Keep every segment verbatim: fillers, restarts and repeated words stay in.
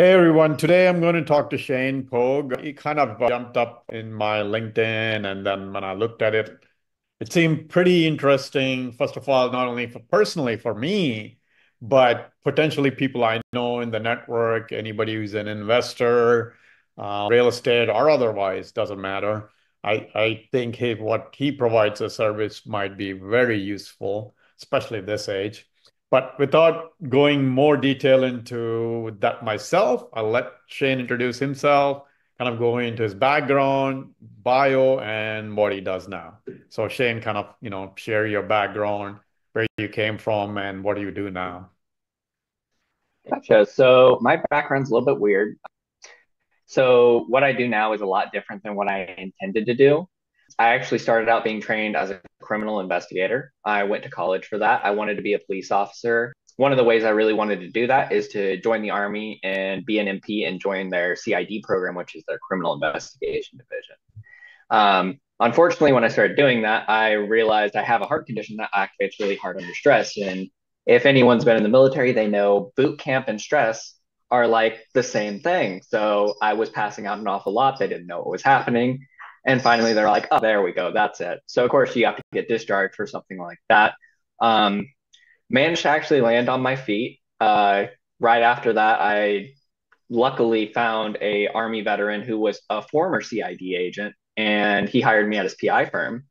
Hey everyone, today I'm going to talk to Shane Pogue. He kind of jumped up in my LinkedIn, and then when I looked at it, it seemed pretty interesting. First of all, not only for personally for me, but potentially people I know in the network, anybody who's an investor, uh, real estate or otherwise, doesn't matter. I, I think hey, what he provides a service might be very useful, especially this age. But without going more detail into that myself, I'll let Shane introduce himself, kind of go into his background, bio, and what he does now. So Shane, kind of, you know, share your background, where you came from, and what do you do now? Gotcha. So my background's a little bit weird. So what I do now is a lot different than what I intended to do. I actually started out being trained as a criminal investigator. I went to college for that. I wanted to be a police officer. One of the ways I really wanted to do that is to join the Army and be an M P and join their C I D program, which is their criminal investigation division. Um, unfortunately, when I started doing that, I realized I have a heart condition that activates really hard under stress. And if anyone's been in the military, they know boot camp and stress are like the same thing. So I was passing out an awful lot. They didn't know what was happening. And finally, they're like, oh, there we go. That's it. So, of course, you have to get discharged for something like that. Um, managed to actually land on my feet. Uh, right after that, I luckily found a Army veteran who was a former C I D agent, and he hired me at his P I firm.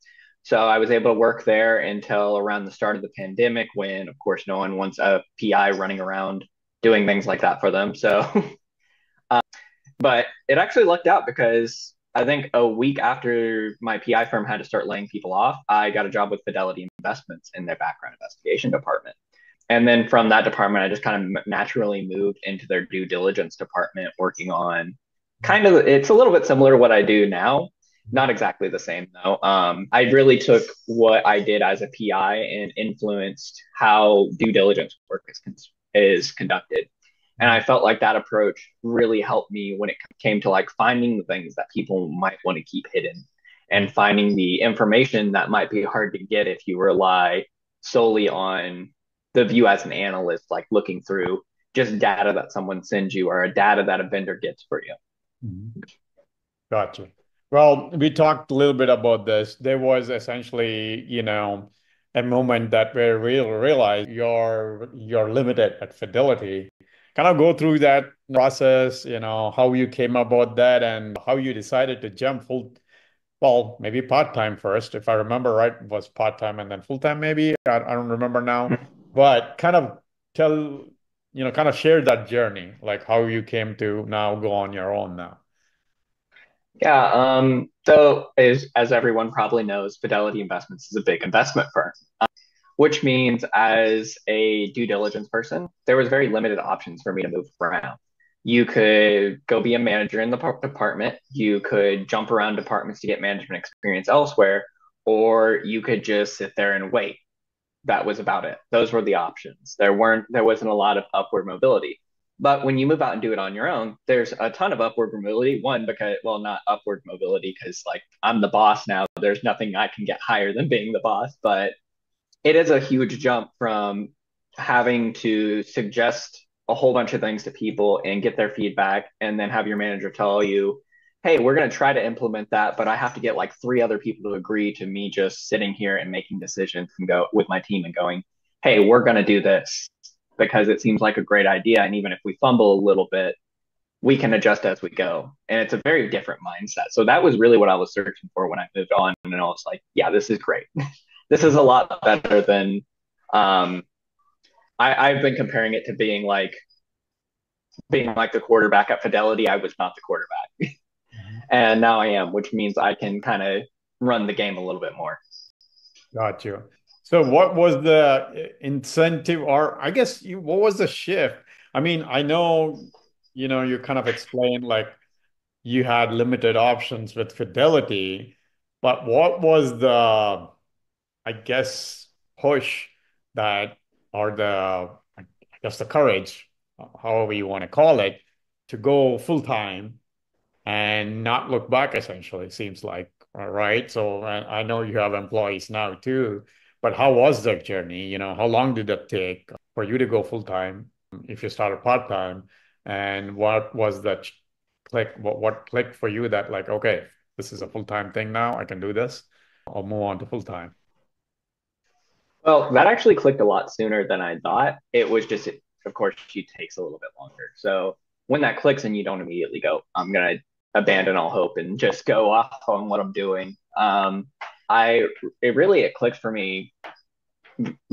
So I was able to work there until around the start of the pandemic when, of course, no one wants a P I running around doing things like that for them. So, uh, but it actually lucked out because I think a week after my P I firm had to start laying people off, I got a job with Fidelity Investments in their background investigation department. And then from that department, I just kind of naturally moved into their due diligence department, working on kind of, it's a little bit similar to what I do now. Not exactly the same though. Um, I really took what I did as a P I and influenced how due diligence work is, con is conducted. And I felt like that approach really helped me when it came to like finding the things that people might want to keep hidden and finding the information that might be hard to get if you rely solely on the view as an analyst, like looking through just data that someone sends you or a data that a vendor gets for you. Mm-hmm. Gotcha. Well, we talked a little bit about this. There was essentially, you know, a moment that where we realized you're, you're limited at Fidelity. Kind of go through that process, you know, how you came about that and how you decided to jump full, well, maybe part-time first, if I remember right, it was part-time and then full-time maybe, I, I don't remember now, but kind of tell, you know, kind of share that journey, like how you came to now go on your own now. Yeah, um, so as, as everyone probably knows, Fidelity Investments is a big investment firm. Um, Which means as a due diligence person, there was very limited options for me to move around. You could go be a manager in the department. You could jump around departments to get management experience elsewhere, or you could just sit there and wait. That was about it. Those were the options. There weren't, there wasn't a lot of upward mobility. But when you move out and do it on your own, there's a ton of upward mobility. One, because, well, not upward mobility, because like I'm the boss now. There's nothing I can get higher than being the boss, but it is a huge jump from having to suggest a whole bunch of things to people and get their feedback and then have your manager tell you, hey, we're going to try to implement that, but I have to get like three other people to agree to me just sitting here and making decisions and go with my team and going, hey, we're going to do this because it seems like a great idea. And even if we fumble a little bit, we can adjust as we go. And it's a very different mindset. So that was really what I was searching for when I moved on. And I was like, yeah, this is great. This is a lot better than um, I, I've been comparing it to being like being like the quarterback at Fidelity. I was not the quarterback. And now I am, which means I can kind of run the game a little bit more. Got you. So what was the incentive or I guess you, what was the shift? I mean, I know, you know, you kind of explained like you had limited options with Fidelity, but what was the I guess, push that or the, I guess the courage, however you want to call it, to go full-time and not look back, essentially, it seems like, all right? So I know you have employees now too, but how was that journey? You know, how long did that take for you to go full-time if you started part-time? And what was that click? What, what clicked for you that like, okay, this is a full-time thing now, I can do this, I'll move on to full-time? Well, that actually clicked a lot sooner than I thought. It was just, it, of course, she takes a little bit longer. So when that clicks and you don't immediately go, I'm going to abandon all hope and just go off on what I'm doing. Um, I, it really, it clicked for me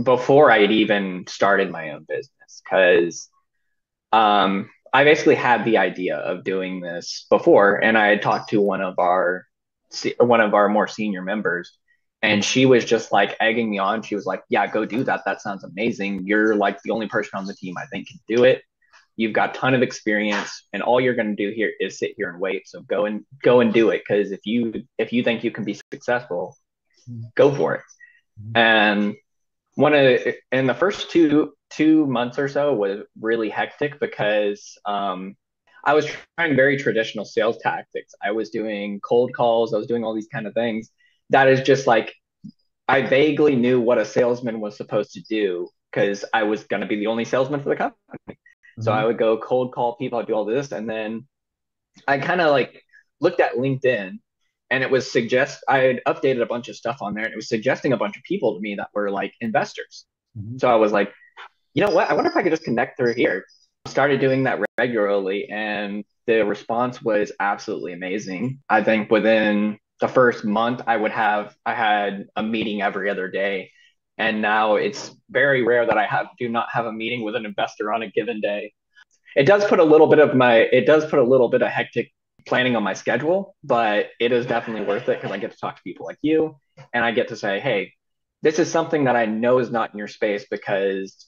before I had even started my own business, because um, I basically had the idea of doing this before. And I had talked to one of our, one of our more senior members, and she was just like egging me on. She was like, yeah, go do that. That sounds amazing. You're like the only person on the team I think can do it. You've got a ton of experience, and all you're going to do here is sit here and wait. So go and go and do it. Cause if you, if you think you can be successful, go for it. And one of the, and the first two, two months or so was really hectic because um, I was trying very traditional sales tactics. I was doing cold calls. I was doing all these kind of things. That is just like, I vaguely knew what a salesman was supposed to do because I was going to be the only salesman for the company. Mm-hmm. So I would go cold call people, I'd do all this. And then I kind of like looked at LinkedIn, and it was suggest, I had updated a bunch of stuff on there, and it was suggesting a bunch of people to me that were like investors. Mm-hmm. So I was like, you know what? I wonder if I could just connect through here. Started doing that regularly, and the response was absolutely amazing. I think within the first month I would have, I had a meeting every other day. And now it's very rare that I have, do not have a meeting with an investor on a given day. It does put a little bit of my, it does put a little bit of hectic planning on my schedule, but it is definitely worth it because I get to talk to people like you, and I get to say, hey, this is something that I know is not in your space because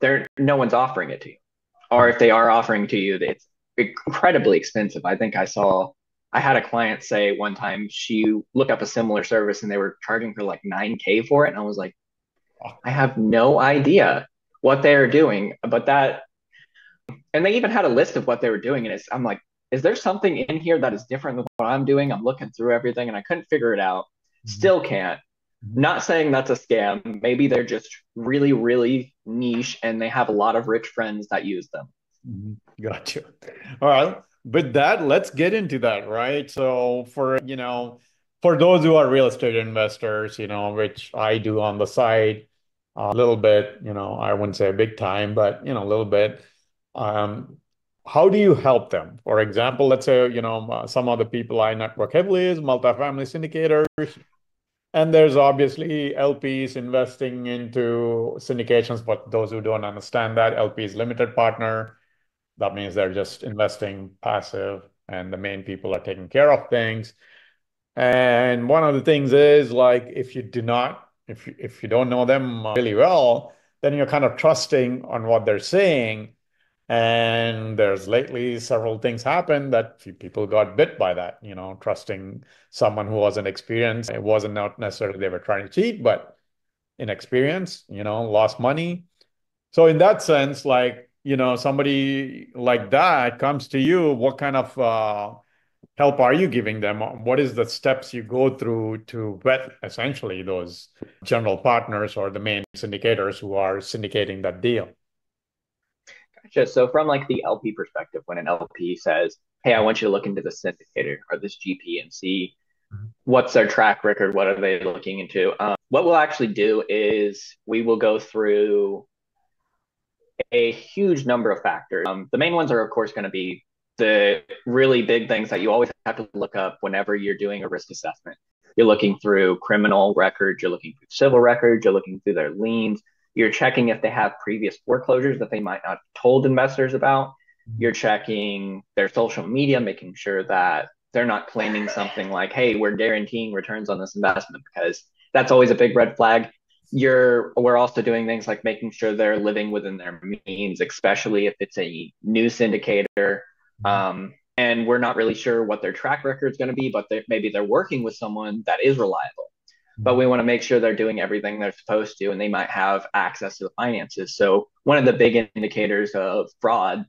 there, no one's offering it to you. Or if they are offering to you, it's incredibly expensive. I think I saw, I had a client say one time, she looked up a similar service and they were charging her like nine K for it. And I was like, I have no idea what they are doing, but that, and they even had a list of what they were doing. And it's, I'm like, is there something in here that is different than what I'm doing? I'm looking through everything and I couldn't figure it out. Still can't. Not saying that's a scam. Maybe they're just really, really niche and they have a lot of rich friends that use them. Gotcha. All right. With that, let's get into that, right? So for, you know, for those who are real estate investors, you know, which I do on the side a little bit, you know, I wouldn't say big time, but, you know, a little bit. Um, how do you help them? For example, let's say, you know, some of the people I network heavily is multifamily syndicators. And there's obviously L Ps investing into syndications. But those who don't understand that, L P is limited partner. That means they're just investing passive and the main people are taking care of things. And one of the things is like, if you do not, if you, if you don't know them really well, then you're kind of trusting on what they're saying. And there's lately several things happened that few people got bit by that, you know, trusting someone who wasn't experienced. It wasn't not necessarily they were trying to cheat, but inexperience, you know, lost money. So in that sense, like, you know, somebody like that comes to you, what kind of uh, help are you giving them? What is the steps you go through to vet essentially those general partners or the main syndicators who are syndicating that deal? Gotcha. So from like the L P perspective, when an L P says, hey, I want you to look into this syndicator or this G P and see mm-hmm. what's their track record, what are they looking into? Um, what we'll actually do is we will go through a huge number of factors. Um, the main ones are, of course, going to be the really big things that you always have to look up whenever you're doing a risk assessment. You're looking through criminal records, you're looking through civil records, you're looking through their liens, you're checking if they have previous foreclosures that they might not have told investors about, you're checking their social media, making sure that they're not claiming something like, hey, we're guaranteeing returns on this investment, because that's always a big red flag. You're, we're also doing things like making sure they're living within their means, especially if it's a new syndicator. Um, and we're not really sure what their track record is going to be, but they're, maybe they're working with someone that is reliable. But we want to make sure they're doing everything they're supposed to, and they might have access to the finances. So one of the big indicators of fraud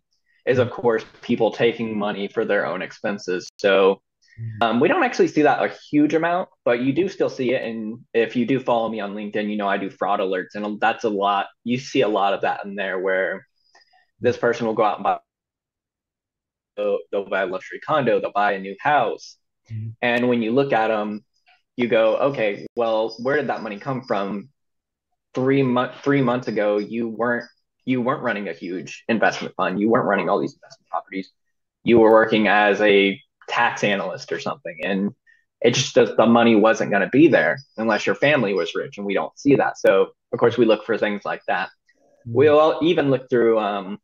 is, of course, people taking money for their own expenses. So Um, we don't actually see that a huge amount, but you do still see it. And if you do follow me on LinkedIn, you know, I do fraud alerts, and that's a lot. You see a lot of that in there where this person will go out and buy they'll, they'll buy a luxury condo, they'll buy a new house. Mm-hmm. And when you look at them, you go, okay, well, where did that money come from? Three month, three months ago, you weren't, you weren't running a huge investment fund. You weren't running all these investment properties. You were working as a tax analyst or something. And it just, the money wasn't going to be there unless your family was rich, and we don't see that. So of course we look for things like that. We'll even look through um,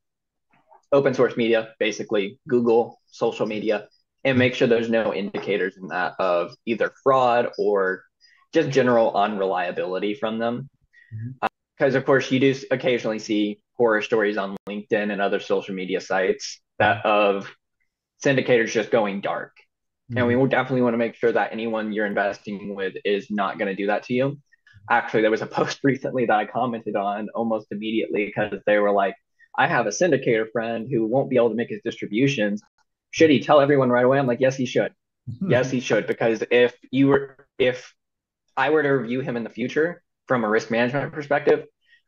open source media, basically Google, social media, and make sure there's no indicators in that of either fraud or just general unreliability from them. Because, mm-hmm. uh, of course, you do occasionally see horror stories on LinkedIn and other social media sites that of syndicators just going dark. Mm-hmm. And we will definitely want to make sure that anyone you're investing with is not going to do that to you. Actually, there was a post recently that I commented on almost immediately because they were like, I have a syndicator friend who won't be able to make his distributions. Should he tell everyone right away? I'm like, yes, he should. Mm-hmm. Yes, he should. Because if you were, if I were to review him in the future from a risk management perspective,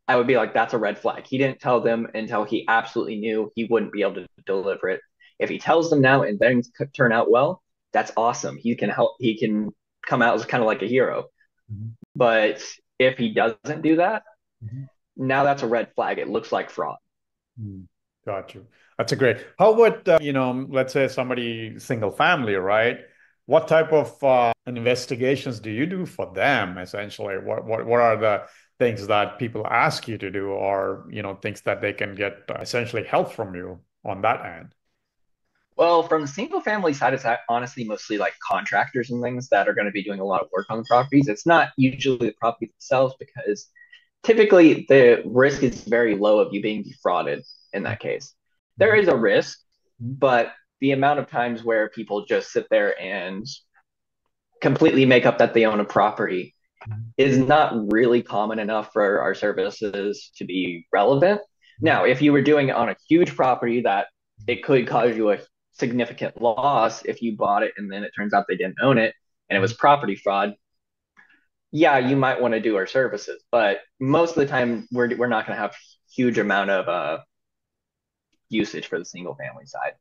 I would be like, that's a red flag. He didn't tell them until he absolutely knew he wouldn't be able to deliver it. If he tells them now and things turn out well, that's awesome. He can help. He can come out as kind of like a hero. Mm-hmm. But if he doesn't do that, mm-hmm. now that's a red flag. It looks like fraud. Mm. Got you. That's a great. How would, uh, you know, let's say somebody single family, right? What type of uh, investigations do you do for them, essentially? What, what what are the things that people ask you to do, or, you know, things that they can get uh, essentially help from you on that end? Well, from the single family side, it's honestly mostly like contractors and things that are going to be doing a lot of work on the properties. It's not usually the properties themselves, because typically the risk is very low of you being defrauded. In that case, there is a risk, but the amount of times where people just sit there and completely make up that they own a property is not really common enough for our services to be relevant. Now, if you were doing it on a huge property that it could cause you a significant loss if you bought it and then it turns out they didn't own it and it was property fraud, yeah, you might want to do our services. But most of the time, we're, we're not going to have huge amount of uh, usage for the single family side,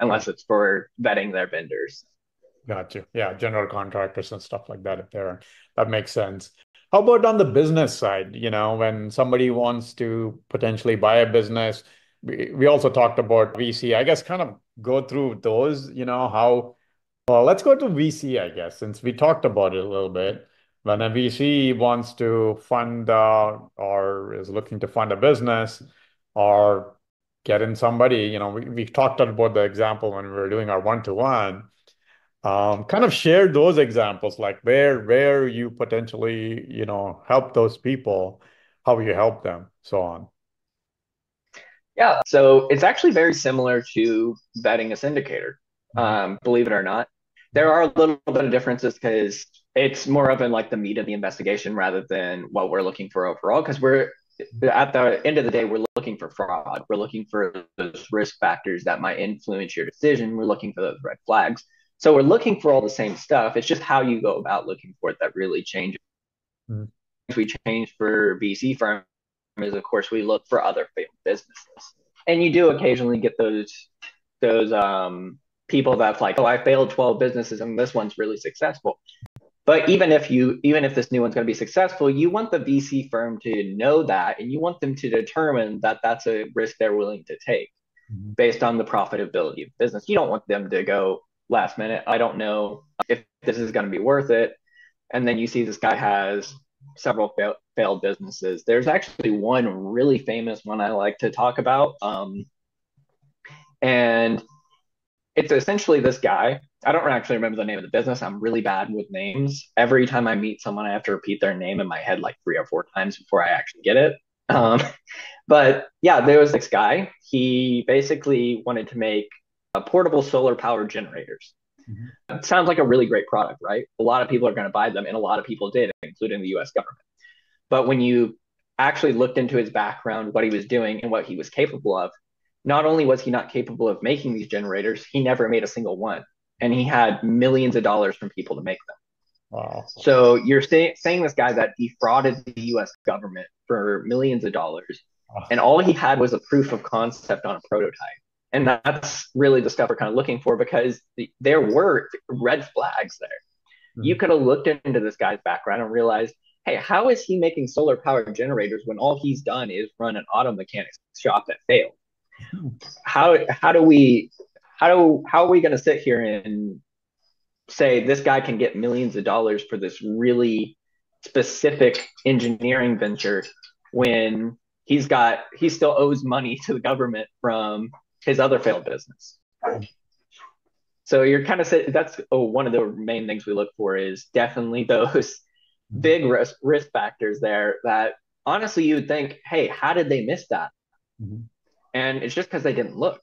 unless it's for vetting their vendors. Got you. Yeah, general contractors and stuff like that up there. That makes sense. How about on the business side? You know, when somebody wants to potentially buy a business, we, we also talked about V C. I guess kind of go through those, you know, how, well, let's go to V C, I guess, since we talked about it a little bit. When a V C wants to fund uh, or is looking to fund a business or get in somebody, you know, we, we've talked about the example when we were doing our one-to-one, um, kind of share those examples, like where, where you potentially, you know, help those people, how you help them, so on. Yeah, so it's actually very similar to vetting a syndicator, um, believe it or not. There are a little bit of differences because it's more of in like the meat of the investigation rather than what we're looking for overall, because we're at the end of the day, we're looking for fraud. We're looking for those risk factors that might influence your decision. We're looking for those red flags. So we're looking for all the same stuff. It's just how you go about looking for it that really changes. Mm-hmm. If we change for V C firms, is of course we look for other businesses. And you do occasionally get those those um, people that's like, oh, I failed twelve businesses and this one's really successful. But even if you, even if this new one's going to be successful, you want the V C firm to know that, and you want them to determine that that's a risk they're willing to take mm-hmm. based on the profitability of the business. You don't want them to go last minute, I don't know if this is going to be worth it. And then you see this guy has several fail, failed businesses. There's actually one really famous one I like to talk about. Um, and it's essentially this guy. I don't actually remember the name of the business. I'm really bad with names. Every time I meet someone, I have to repeat their name in my head like three or four times before I actually get it. Um, but yeah, there was this guy. He basically wanted to make uh, portable solar power generators. Mm-hmm. It sounds like a really great product, right? A lot of people are going to buy them, and a lot of people did, including the U S government. But when you actually looked into his background, what he was doing and what he was capable of, not only was he not capable of making these generators, he never made a single one. And he had millions of dollars from people to make them. Wow. So you're say, saying this guy that defrauded the U S government for millions of dollars, wow. and all he had was a proof of concept on a prototype. And that's really the stuff we're kind of looking for, because the, there were red flags there. Mm-hmm. You could have looked into this guy's background and realized, hey, how is he making solar power generators when all he's done is run an auto mechanics shop that failed? Mm-hmm. How how do we how do how are we going to sit here and say this guy can get millions of dollars for this really specific engineering venture when he's got he still owes money to the government from his other failed business? So you're kind of that's oh, one of the main things we look for is definitely those big risk, risk factors there that honestly you would think, hey, how did they miss that? Mm-hmm. And it's just because they didn't look.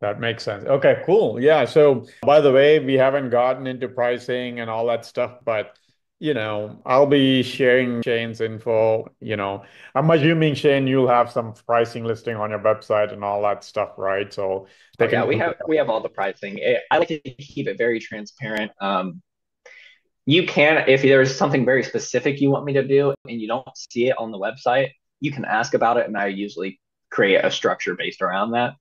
That makes sense. Okay, cool. Yeah. So by the way, we haven't gotten into pricing and all that stuff, but you know, I'll be sharing Shane's info. You know, I'm assuming, Shane, you'll have some pricing listing on your website and all that stuff, right? So they oh, can yeah, we have we have all the pricing. I like to keep it very transparent. Um, you can, if there's something very specific you want me to do and you don't see it on the website, you can ask about it, and I usually create a structure based around that.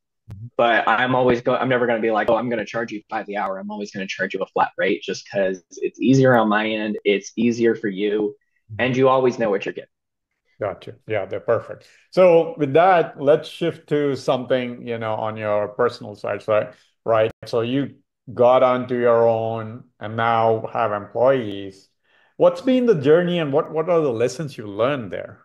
But I'm always going. I'm never going to be like, oh, I'm going to charge you by the hour. I'm always going to charge you a flat rate, just because it's easier on my end. It's easier for you, and you always know what you're getting. Gotcha. Yeah, they're perfect. So with that, let's shift to something you know on your personal side, so, right? So you got onto your own, and now have employees. What's been the journey, and what what are the lessons you learned there?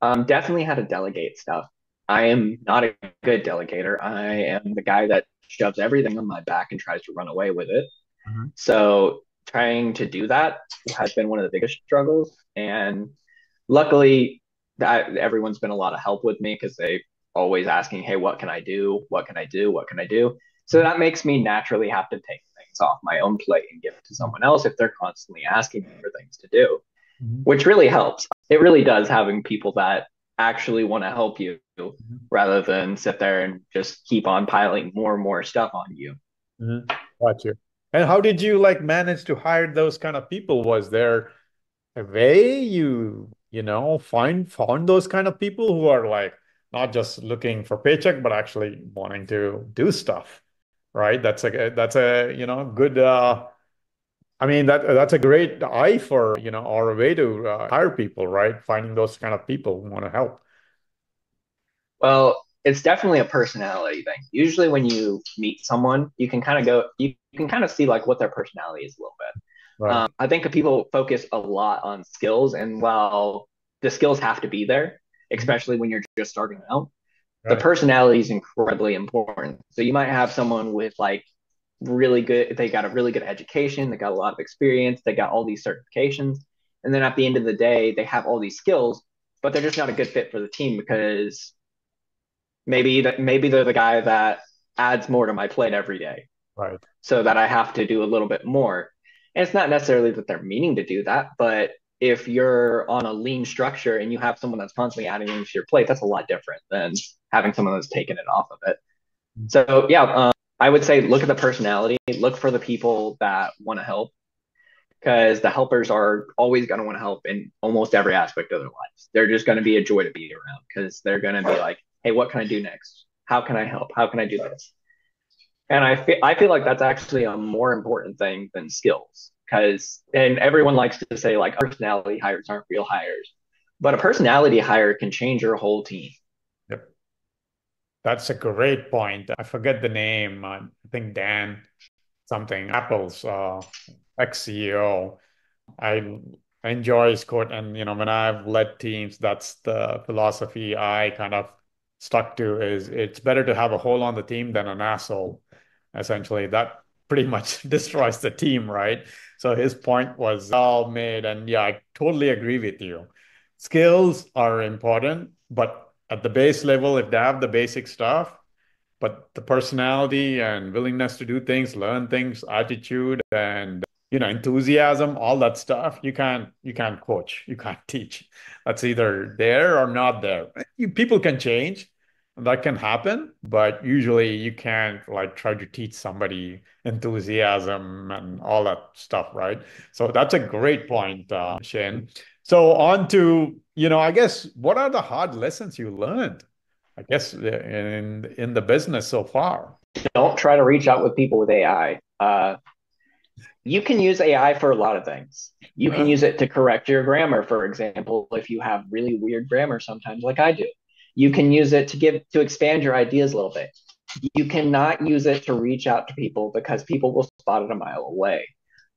Um, definitely how to delegate stuff. I am not a good delegator. I am the guy that shoves everything on my back and tries to run away with it. Mm-hmm. So trying to do that has been one of the biggest struggles. And luckily, that, everyone's been a lot of help with me because they always asking, hey, what can I do? What can I do? What can I do? So that makes me naturally have to take things off my own plate and give it to someone else if they're constantly asking me for things to do, mm-hmm. which really helps. It really does having people that actually want to help you mm-hmm. rather than sit there and just keep on piling more and more stuff on you. Mm-hmm. Got you. And how did you like manage to hire those kind of people? Was there a way you, you know, find found those kind of people who are like not just looking for paycheck, but actually wanting to do stuff, right? That's a, that's a, you know, good, uh, I mean, that that's a great eye for, you know, or a way to uh, hire people, right? Finding those kind of people who want to help. Well, it's definitely a personality thing. Usually when you meet someone, you can kind of go, you can kind of see like what their personality is a little bit. Right. Um, I think people focus a lot on skills, and while the skills have to be there, especially when you're just starting out, right. The personality is incredibly important. So you might have someone with like, really good, they got a really good education, they got a lot of experience, they got all these certifications, and then at the end of the day they have all these skills, but they're just not a good fit for the team because maybe that maybe they're the guy that adds more to my plate every day, right? So that I have to do a little bit more, and it's not necessarily that they're meaning to do that, but if you're on a lean structure and you have someone that's constantly adding things to your plate, that's a lot different than having someone that's taking it off of it. So yeah, um, I would say look at the personality, look for the people that want to help, because the helpers are always going to want to help in almost every aspect of their lives. They're just going to be a joy to be around because they're going to be like, hey, what can I do next? How can I help? How can I do this? And I feel, I feel like that's actually a more important thing than skills, because and everyone likes to say like personality hires aren't real hires, but a personality hire can change your whole team. That's a great point. I forget the name. I think Dan something, Apple's uh, ex-C E O. I enjoy his quote. And, you know, when I've led teams, that's the philosophy I kind of stuck to is it's better to have a hole on the team than an asshole. Essentially, that pretty much destroys the team, right? So his point was well made. And yeah, I totally agree with you. Skills are important, but at the base level, if they have the basic stuff, but the personality and willingness to do things, learn things, attitude, and you know, enthusiasm, all that stuff, you can't you can't coach, you can't teach. That's either there or not there. You, people can change, that can happen, but usually you can't like try to teach somebody enthusiasm and all that stuff, right? So that's a great point, uh, Shane. So on to, you know, I guess, what are the hard lessons you learned I guess, in in the business so far. Don't try to reach out with people with A I. Uh, you can use A I for a lot of things. You can use it to correct your grammar, for example, if you have really weird grammar sometimes, like I do. You can use it to give to expand your ideas a little bit. You cannot use it to reach out to people because people will spot it a mile away.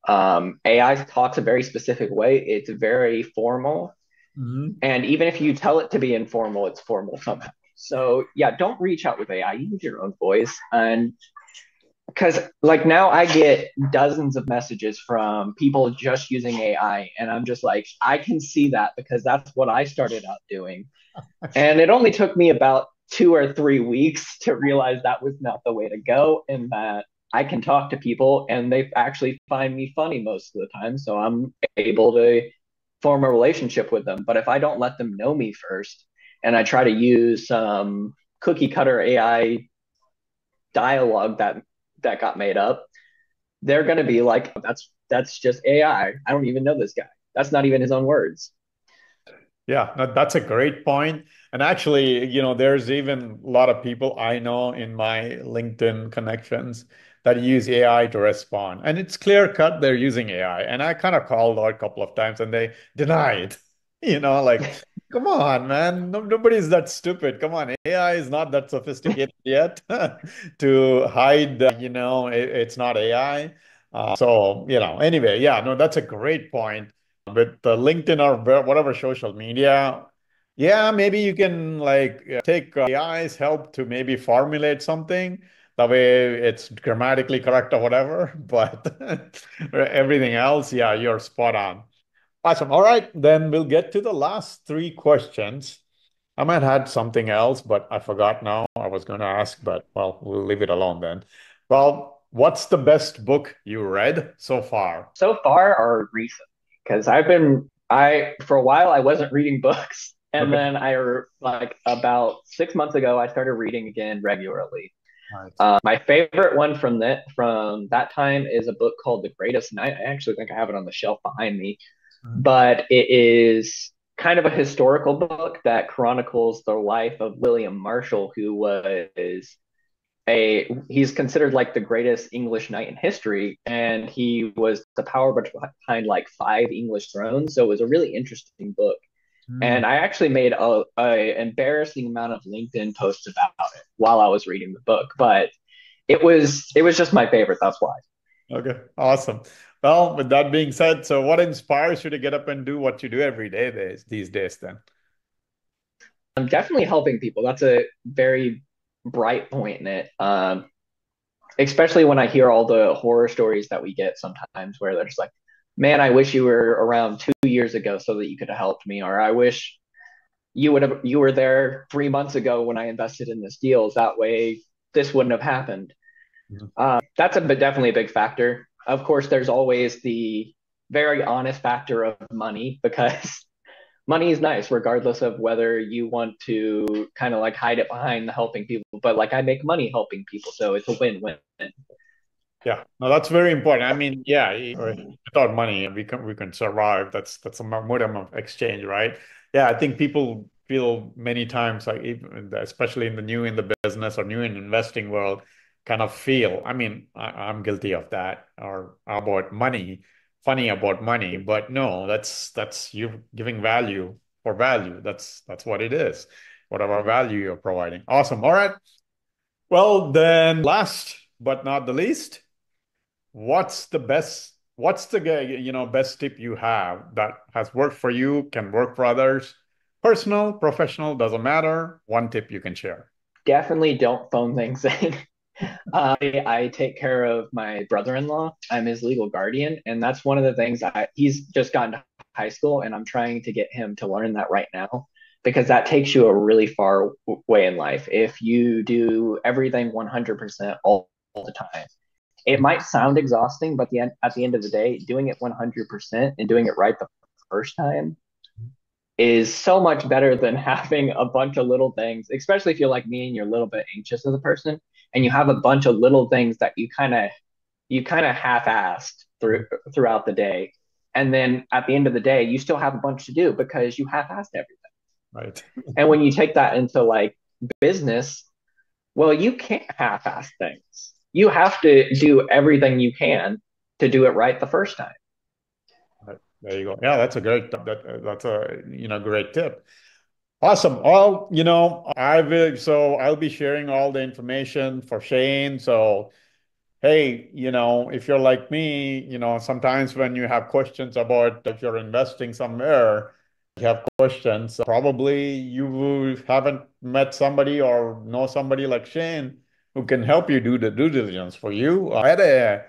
Um, A I talks a very specific way. It's very formal. Mm-hmm. And even if you tell it to be informal, it's formal somehow. So yeah, don't reach out with A I. Use your own voice. And because like now I get dozens of messages from people just using A I. And I'm just like, I can see that because that's what I started out doing. And it only took me about two or three weeks to realize that was not the way to go, and that I can talk to people and they actually find me funny most of the time. So I'm able to form a relationship with them. But if I don't let them know me first and I try to use some um, cookie cutter A I dialogue that that got made up, they're going to be like, that's that's just A I. I don't even know this guy. That's not even his own words. Yeah, that's a great point. And actually, you know, there's even a lot of people I know in my LinkedIn connections that use A I to respond. And it's clear cut, they're using A I. And I kind of called out a couple of times and they denied, you know, like, come on, man, nobody's that stupid. Come on, A I is not that sophisticated yet to hide, uh, you know, it, it's not A I. Uh, so, you know, anyway, yeah, no, that's a great point. With uh, LinkedIn or whatever social media, yeah, maybe you can like take uh, A I's help to maybe formulate something. That way it's grammatically correct or whatever, but everything else, yeah, you're spot on. Awesome. All right, then we'll get to the last three questions. I might have had something else, but I forgot now. I was going to ask, but well, we'll leave it alone then. Well, what's the best book you read so far? So far or recent? Because I've been, I, for a while, I wasn't reading books. And okay. then I, like, about six months ago, I started reading again regularly. Nice. Uh, my favorite one from that, from that time is a book called The Greatest Night. I actually think I have it on the shelf behind me. Mm-hmm. But it is kind of a historical book that chronicles the life of William Marshall, who was a, he's considered like the greatest English knight in history, and he was the power behind like five English thrones. So it was a really interesting book. Mm. And I actually made a, a embarrassing amount of LinkedIn posts about it while I was reading the book, but it was, it was just my favorite. That's why. Okay. Awesome. Well, with that being said, so what inspires you to get up and do what you do every day these, these days then? I'm definitely helping people. That's a very bright point in it, um especially when I hear all the horror stories that we get sometimes where they're just like, man, I wish you were around two years ago so that you could have helped me, or I wish you would have you were there three months ago when I invested in this deal, that way this wouldn't have happened. Yeah. uh, that's a definitely a big factor. Of course, there's always the very honest factor of money, because money is nice, regardless of whether you want to kind of like hide it behind the helping people. But like I make money helping people, so it's a win-win. Yeah, no, that's very important. I mean, yeah, without money, we can we can survive. That's that's a modem of exchange, right? Yeah, I think people feel many times, like even, especially in the new in the business or new in investing world, kind of feel. I mean, I, I'm guilty of that. Or about money. Funny about money, but no, that's that's you giving value for value. That's that's what it is, whatever value you're providing. Awesome. All right. Well, then last but not the least, what's the best what's the you know best tip you have that has worked for you, can work for others, personal, professional, doesn't matter. One tip you can share. Definitely don't phone things in. Uh, I, I take care of my brother-in-law. I'm his legal guardian. And that's one of the things I, he's just gotten to high school, and I'm trying to get him to learn that right now, because that takes you a really far way in life. If you do everything one hundred percent all, all the time, it might sound exhausting, but the end, at the end of the day, doing it one hundred percent and doing it right the first time is so much better than having a bunch of little things, especially if you're like me and you're a little bit anxious as a person. And you have a bunch of little things that you kind of you kind of half-assed through, throughout the day. And then at the end of the day, you still have a bunch to do because you half-assed everything. Right. And when you take that into like business, well, you can't half-ass things. You have to do everything you can to do it right the first time. There you go. Yeah, that's a great, that, that's a, you know, great tip. Awesome. Well, you know, I will, so I'll be sharing all the information for Shane. So, hey, you know, if you're like me, you know, sometimes when you have questions about if you're investing somewhere, you have questions, probably you haven't met somebody or know somebody like Shane who can help you do the due diligence for you at a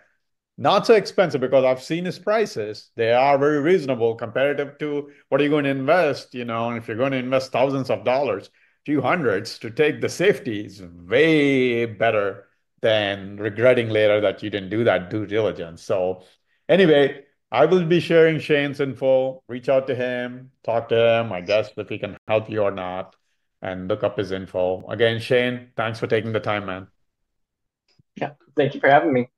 not so expensive, because I've seen his prices. They are very reasonable comparative to what are you going to invest, you know, and if you're going to invest thousands of dollars, few hundreds to take the safety is way better than regretting later that you didn't do that due diligence. So anyway, I will be sharing Shane's info. Reach out to him, talk to him, I guess, if he can help you or not, and look up his info. Again, Shane, thanks for taking the time, man. Yeah, thank you for having me.